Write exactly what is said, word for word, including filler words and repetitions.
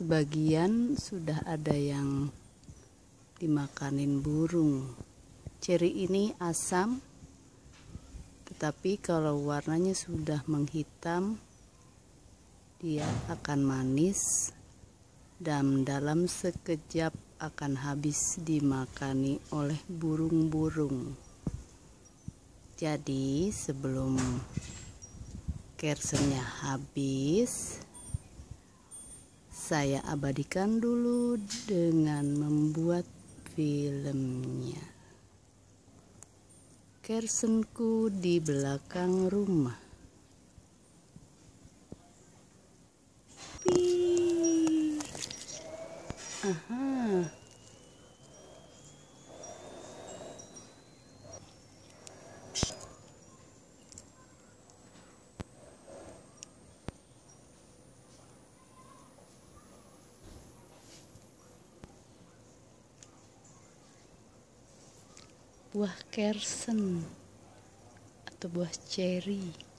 sebagian sudah ada yang dimakanin burung. Ceri ini asam, tetapi kalau warnanya sudah menghitam, dia akan manis dan dalam sekejap akan habis dimakani oleh burung-burung. Jadi sebelum kersennya habis, saya abadikan dulu dengan membuat filmnya. Kersenku di belakang rumah. Wih. Aha. Buah kersen atau buah ceri.